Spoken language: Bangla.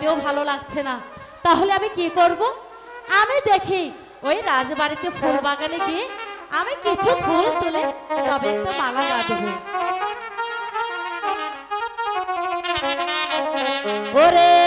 মোটেও ভালো লাগছে না। তাহলে আমি কি করব? আমি দেখি ওই রাজবাড়িতে ফুল বাগানে গিয়ে আমি কিছু ফুল তুলে তবে একটা মালা গাঁথবো। ওরে